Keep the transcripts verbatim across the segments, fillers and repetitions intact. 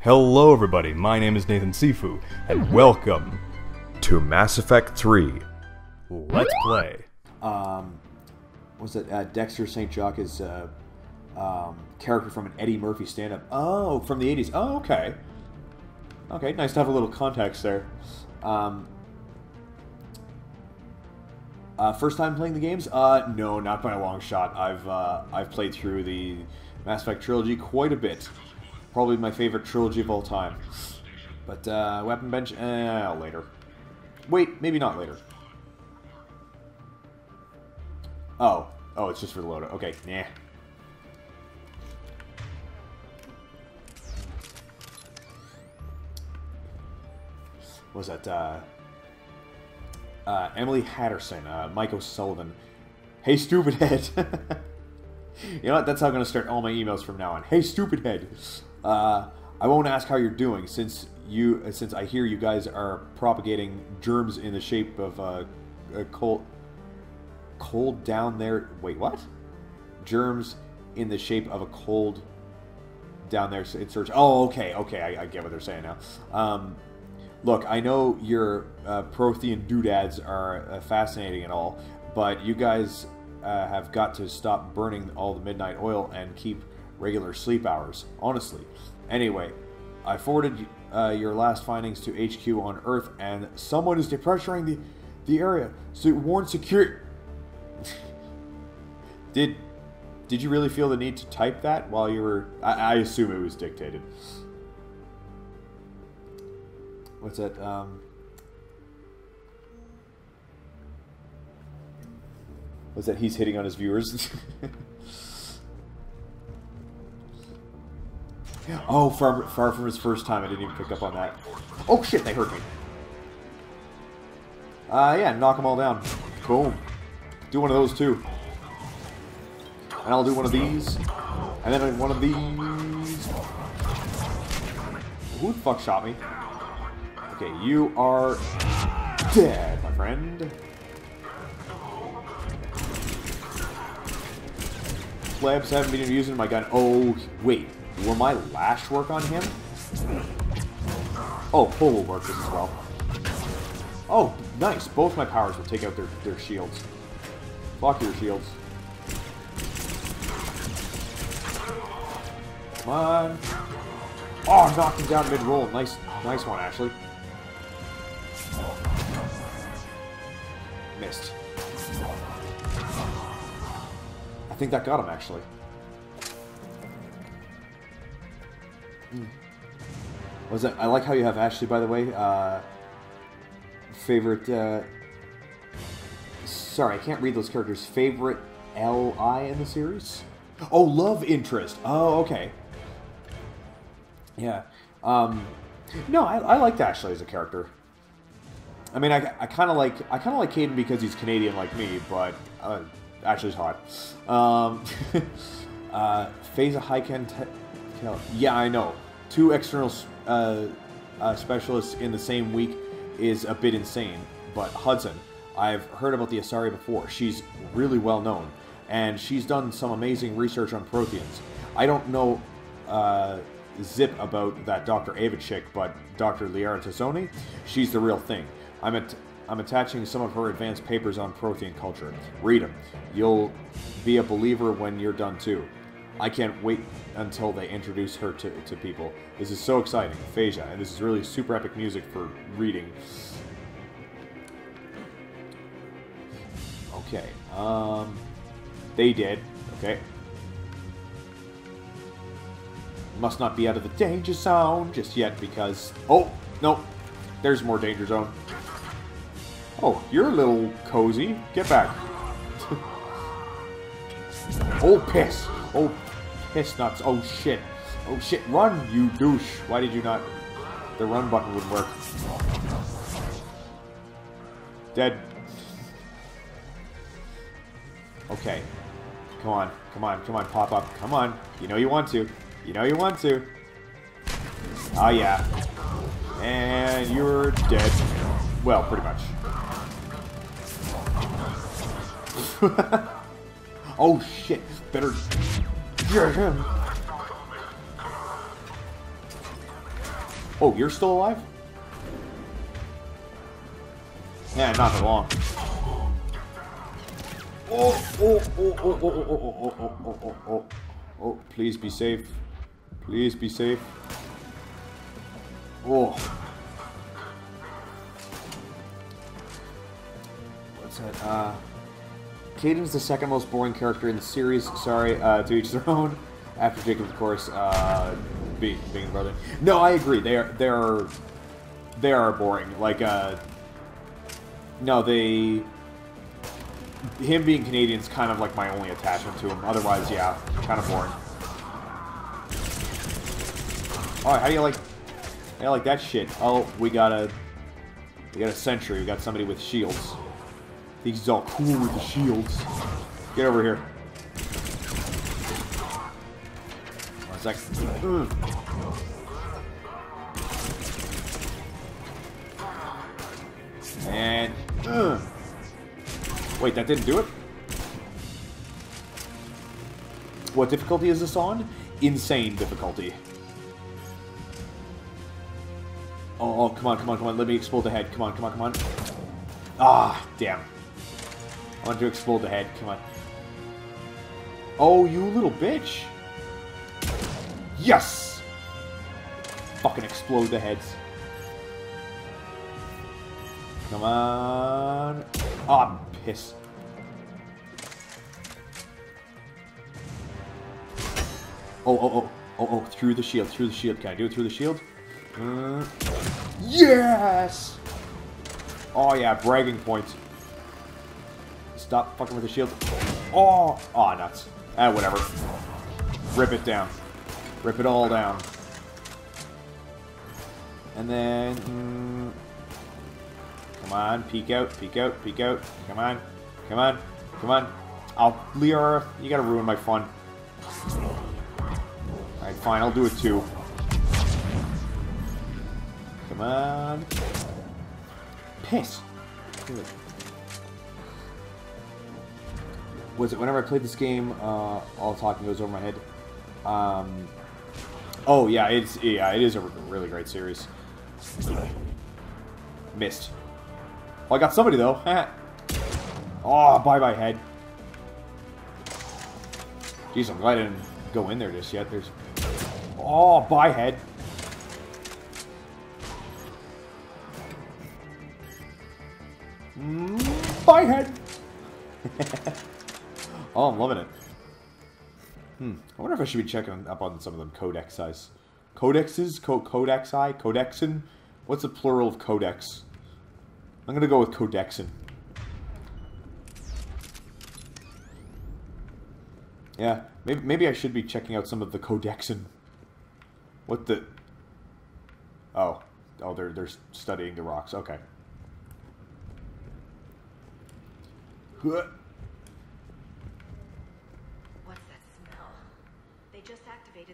Hello everybody, my name is Nathan Sifu, and welcome to Mass Effect three. Let's play. Um, what's that? Uh, Dexter Saint Jacques is a uh, um, character from an Eddie Murphy stand-up. Oh, from the eighties. Oh, okay. Okay, nice to have a little context there. Um, uh, first time playing the games? Uh, no, not by a long shot. I've, uh, I've played through the Mass Effect Trilogy quite a bit. Probably my favorite trilogy of all time. But, uh, weapon bench? Eh, later. Wait, maybe not later. Oh. Oh, it's just for the loadout. Okay, nah. What was that, uh... Uh, Emily Hatterson, uh, Michael Sullivan. Hey, stupid head! You know what, that's how I'm gonna start all my emails from now on. Hey, stupid head! Uh, I won't ask how you're doing, since you, uh, since I hear you guys are propagating germs in the shape of uh, a cold, cold down there. Wait, what? Germs in the shape of a cold down there. It's search. Oh, okay, okay, I, I get what they're saying now. Um, look, I know your uh, Prothean doodads are uh, fascinating and all, but you guys uh, have got to stop burning all the midnight oil and keep regular sleep hours, honestly. Anyway, I forwarded uh, your last findings to H Q on Earth, and someone is depressurizing the, the area, so warn security. did did you really feel the need to type that while you were... I, I assume it was dictated. What's that? Um, what's that? He's hitting on his viewers. Oh, far, far from his first time, I didn't even pick up on that. Oh shit, they hurt me. Uh, yeah, knock them all down. Boom. Do one of those too. And I'll do one of these. And then one of these. Who the fuck shot me? Okay, you are dead, my friend. Plebs haven't been using my gun. Oh, wait. Will my lash work on him? Oh, pull will work as well. Oh, nice. Both my powers will take out their, their shields. Fuck your shields. Come on. Oh, knocked him down mid-roll. Nice, nice one, Ashley. Missed. I think that got him, actually. Was that? I like how you have Ashley, by the way. Uh, favorite. Uh, sorry, I can't read those characters. Favorite L I in the series? Oh, love interest. Oh, okay. Yeah. Um, no, I, I liked Ashley as a character. I mean, I, I kind of like I kind of like Kaidan because he's Canadian like me, but uh, Ashley's hot. Um, uh, Faiza Hyken. Hell, yeah, I know. Two external uh, uh, specialists in the same week is a bit insane, but Hudson, I've heard about the Asari before. She's really well known, and she's done some amazing research on Protheans. I don't know uh, zip about that Doctor Javik, but Doctor Liara Tassoni, she's the real thing. I'm at I'm attaching some of her advanced papers on Prothean culture. Read them. You'll be a believer when you're done too. I can't wait until they introduce her to, to people. This is so exciting, Faiza, and this is really super epic music for reading. Okay, um... they did, okay. Must not be out of the danger zone just yet because... Oh, no, there's more danger zone. Oh, you're a little cozy. Get back. Oh, piss. Oh, piss nuts. Oh, shit. Oh, shit. Run, you douche. Why did you not... The run button wouldn't work. Dead. Okay. Come on. Come on. Come on. Pop up. Come on. You know you want to. You know you want to. Oh, yeah. And you're dead. Well, pretty much. Oh, shit. Better... Yeah, yeah. Oh, you're still alive? Yeah, not for long. Oh, oh, oh, oh, oh, oh, oh, oh, oh, oh, oh, please be safe. Please be safe. Oh. What's that? Uh, Kaidan's the second most boring character in the series. Sorry, uh, to each their own. After Jacob, of course, uh, being, being the brother. No, I agree. They are, they are, they are boring. Like, uh, no, they... Him being Canadian is kind of like my only attachment to him. Otherwise, yeah, kind of boring. Alright, how do you like... How do you like that shit? Oh, we got a... We got a sentry. We got somebody with shields. I think he's all cool with the shields. Get over here. One sec. Mm. And... Mm. Wait, that didn't do it? What difficulty is this on? Insane difficulty. Oh, oh, come on, come on, come on. Let me explode the head. Come on, come on, come on. Ah, damn. I wanted to explode the head. Come on. Oh, you little bitch. Yes! Fucking explode the heads. Come on. Ah, oh, piss. Oh, oh, oh. Oh, oh, through the shield, through the shield. Can I do it through the shield? Uh, yes! Oh, yeah, bragging points. Stop fucking with the shield. Oh! Aw, oh, nuts. Ah, whatever. Rip it down. Rip it all down. And then... Mm, come on, peek out, peek out, peek out. Come on, come on, come on. I'll... Liara, you gotta ruin my fun. Alright, fine, I'll do it too. Come on. Piss. Was it whenever I played this game, uh, all talking goes over my head? Um, oh, yeah, it's, yeah, it is a really great series. Missed. Oh, I got somebody, though. Oh, bye-bye, head. Jeez, I'm glad I didn't go in there just yet. There's... Oh, bye, head. Bye, head. Oh, I'm loving it. Hmm. I wonder if I should be checking up on some of them codexes. Codexes? Co codexi? Codexin? What's the plural of codex? I'm gonna go with codexin. Yeah, maybe, maybe I should be checking out some of the codexin. What the... Oh. Oh, they're, they're studying the rocks. Okay. Good.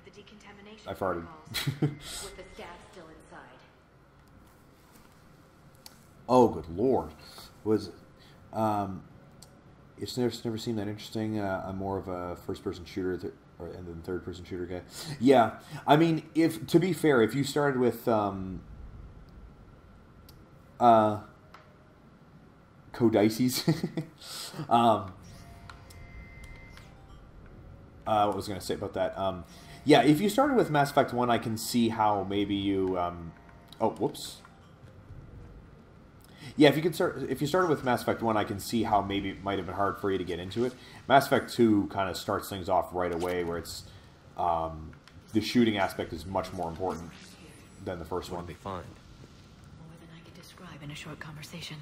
The decontamination I farted. With the scab still inside. Oh, good lord. Was um, it's never, it's never seemed that interesting. Uh, I'm more of a first-person shooter th or, and then third-person shooter guy. Yeah, I mean, if to be fair, if you started with um, uh, Codices, um, uh, what was I gonna say about that? Um. Yeah, if you started with Mass Effect one, I can see how maybe you, um... Oh, whoops. Yeah, if you could start, if you started with Mass Effect one, I can see how maybe it might have been hard for you to get into it. Mass Effect two kind of starts things off right away, where it's, um... the shooting aspect is much more important than the first one. They find more than I could describe in a short conversation.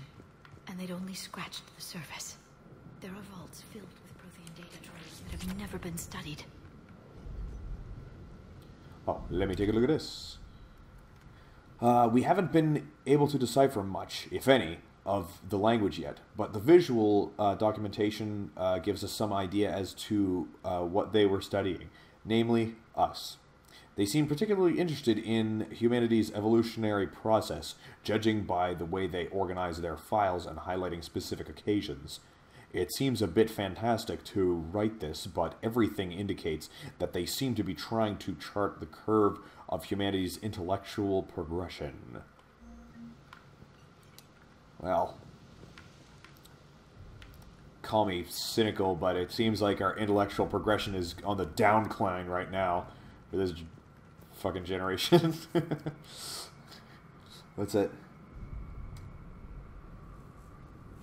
And they'd only scratched the surface. There are vaults filled with Prothean data trails that have never been studied. Oh, let me take a look at this. Uh, we haven't been able to decipher much, if any, of the language yet, but the visual uh, documentation uh, gives us some idea as to uh, what they were studying, namely us. They seem particularly interested in humanity's evolutionary process, judging by the way they organize their files and highlighting specific occasions. It seems a bit fantastic to write this, but everything indicates that they seem to be trying to chart the curve of humanity's intellectual progression. Well, call me cynical, but it seems like our intellectual progression is on the downcline right now for this fucking generation. That's it.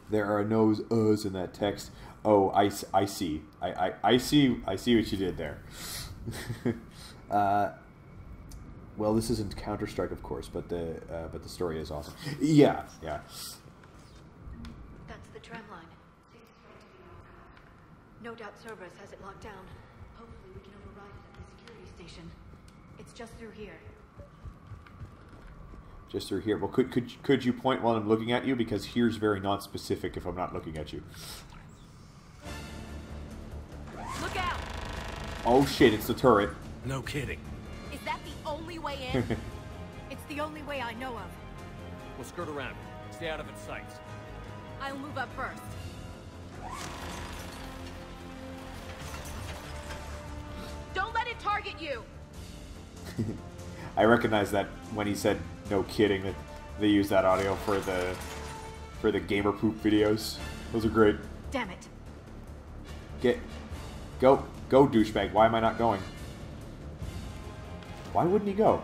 There are no uhs in that text. Oh, I, I see. I, I, I see. I see what you did there. uh, well, this isn't Counter Strike, of course, but the uh, but the story is awesome. Yeah, yeah. That's the tramline. No doubt Cerberus has it locked down. Hopefully, we can override it at the security station. It's just through here. Just through here. Well, could could could you point while I'm looking at you? Because here's very non-specific if I'm not looking at you. Look out! Oh shit! It's the turret. No kidding. Is that the only way in? It's the only way I know of. We'll skirt around. Stay out of its sights. I'll move up first. Don't let it target you. I recognize that when he said. No kidding, that they use that audio for the for the gamer poop videos. Those are great. Damn it! Get go go douchebag. Why am I not going? Why wouldn't he go?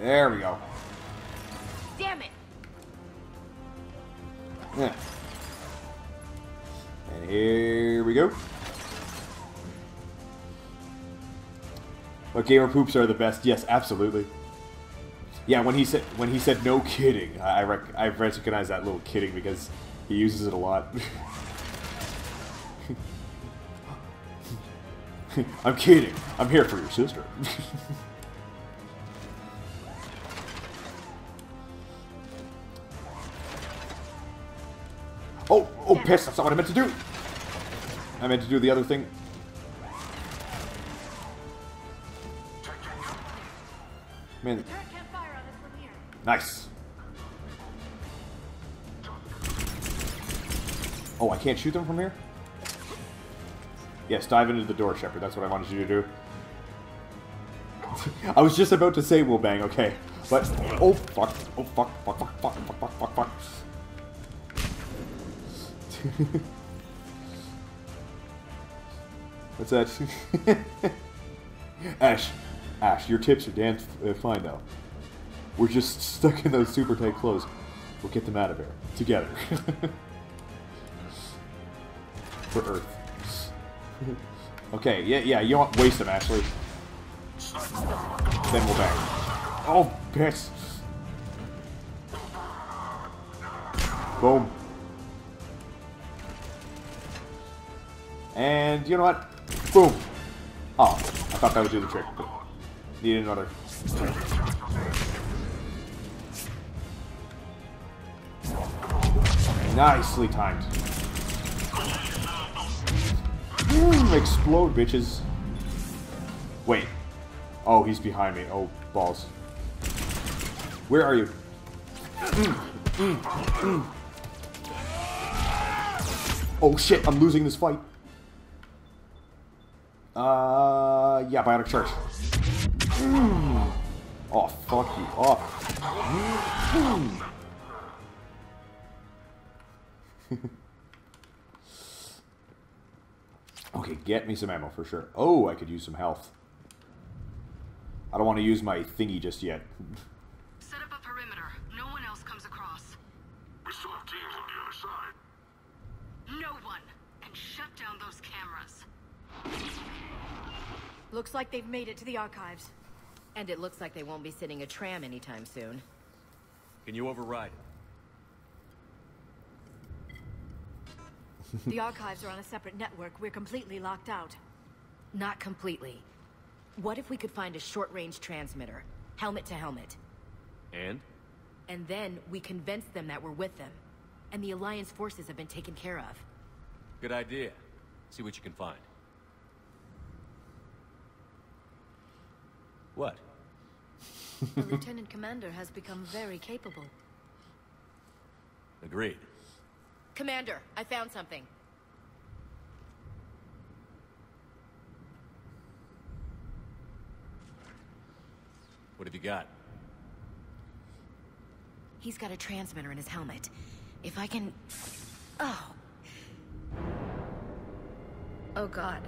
There we go. Damn it! Yeah. And here we go. But gamer poops are the best. Yes, absolutely. Yeah, when he said when he said no kidding, I rec I recognize that little kidding because he uses it a lot. I'm kidding. I'm here for your sister. oh, oh, piss! That's not what I meant to do. I meant to do the other thing. Man. Can't fire on us from here. Nice. Oh, I can't shoot them from here? Yes, dive into the door, Shepard. That's what I wanted you to do. I was just about to say we'll bang, okay. But oh fuck. Oh fuck fuck fuck fuck fuck fuck fuck fuck. What's that? Ash. Ash, your tips are damn uh, fine, though. We're just stuck in those super tight clothes. We'll get them out of here. Together. For Earth. Okay, yeah, yeah, you don't waste them, Ashley. Then we'll bang. Oh, piss! Boom. And, you know what? Boom! Oh, I thought that would do the trick, but... Need another. Nicely timed. Ooh, explode, bitches. Wait. Oh, he's behind me. Oh, balls. Where are you? Mm, mm, mm. Oh, shit. I'm losing this fight. Uh, yeah, Biotic Charge. Mm. Oh, fuck you off. Oh. Mm. Okay, get me some ammo for sure. Oh, I could use some health. I don't want to use my thingy just yet. Set up a perimeter. No one else comes across. We still have teams on the other side. No one. And shut down those cameras. Looks like they've made it to the archives. And it looks like they won't be sitting a tram anytime soon. Can you override it? The archives are on a separate network. We're completely locked out. Not completely. What if we could find a short-range transmitter? Helmet to helmet. And? And then we convince them that we're with them. And the Alliance forces have been taken care of. Good idea. See what you can find. What? The Lieutenant Commander has become very capable. Agreed. Commander, I found something. What have you got? He's got a transmitter in his helmet. If I can... Oh! Oh god.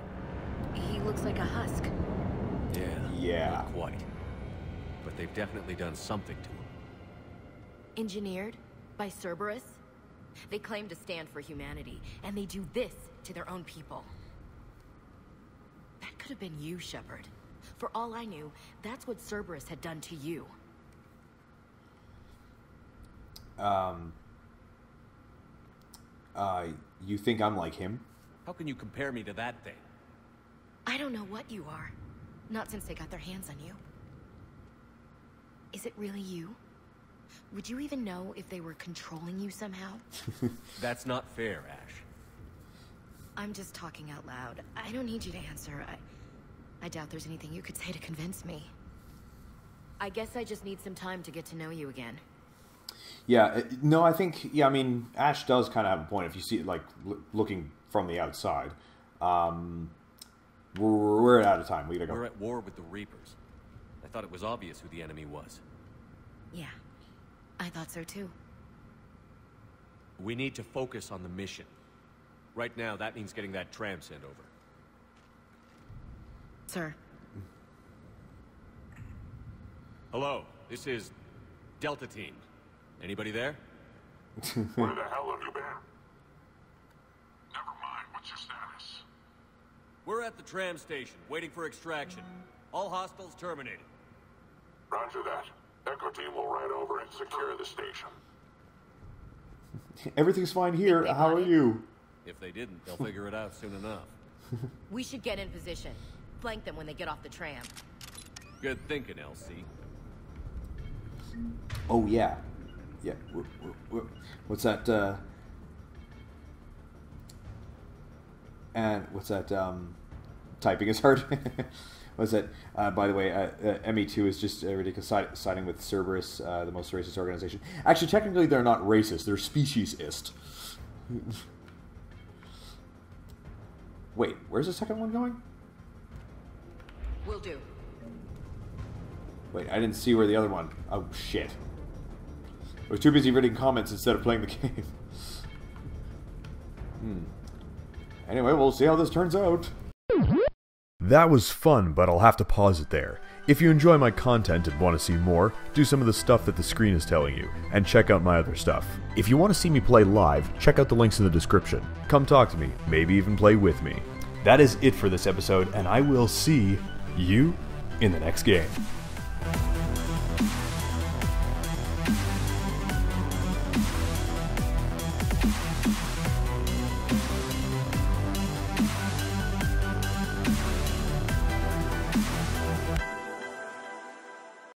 He looks like a husk. Yeah. Yeah. Not quite. But they've definitely done something to him. Engineered? By Cerberus? They claim to stand for humanity, and they do this to their own people. That could have been you, Shepard. For all I knew, that's what Cerberus had done to you. Um... Uh, you think I'm like him? How can you compare me to that thing? I don't know what you are. Not since they got their hands on you. Is it really you? Would you even know if they were controlling you somehow? That's not fair, Ash. I'm just talking out loud. I don't need you to answer. I... I doubt there's anything you could say to convince me. I guess I just need some time to get to know you again. Yeah, no, I think, yeah, I mean, Ash does kind of have a point if you see it, like, l looking from the outside. Um, we're, we're out of time. We gotta go. We're at war with the Reapers. I thought it was obvious who the enemy was. Yeah, I thought so too. We need to focus on the mission. Right now, that means getting that tram sent over. Sir. Hello, this is Delta Team. Anybody there? Where the hell have you been? Never mind, what's your status? We're at the tram station, waiting for extraction. All hostiles terminated. Roger that. Echo Team will ride over and secure the station. Everything's fine here. How are you? If they didn't, they'll figure it out soon enough. We should get in position. Flank them when they get off the tram. Good thinking, L C. Oh, yeah. Yeah, we're, we're, we're, what's that, uh, and what's that, um, typing is hard. What's that, uh, by the way, uh, uh, M E two is just uh, ridiculous, side, siding with Cerberus, uh, the most racist organization. Actually, technically, they're not racist, they're speciesist. Wait, where's the second one going? Will do. Wait, I didn't see where the other one, oh shit. I was too busy reading comments instead of playing the game. hmm. Anyway, we'll see how this turns out. That was fun, but I'll have to pause it there. If you enjoy my content and want to see more, do some of the stuff that the screen is telling you, and check out my other stuff. If you want to see me play live, check out the links in the description. Come talk to me, maybe even play with me. That is it for this episode, and I will see you in the next game.